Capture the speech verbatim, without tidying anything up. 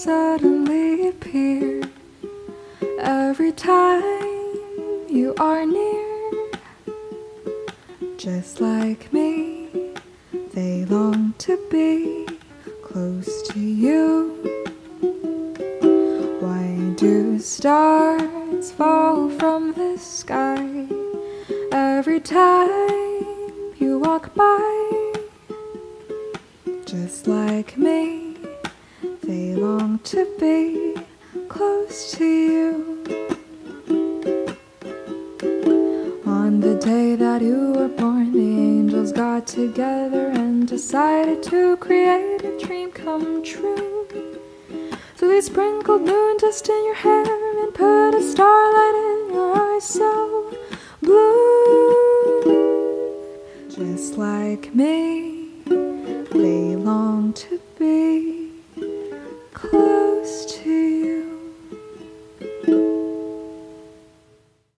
suddenly appear every time you are near. Just like me, they long to be close to you. Why do stars fall from the sky every time you walk by? Just like me, they long to be close to you. On the day that you were born, the angels got together and decided to create a dream come true. So they sprinkled moon dust in your hair and put a starlight in your eyes so blue. Just like me, they long to be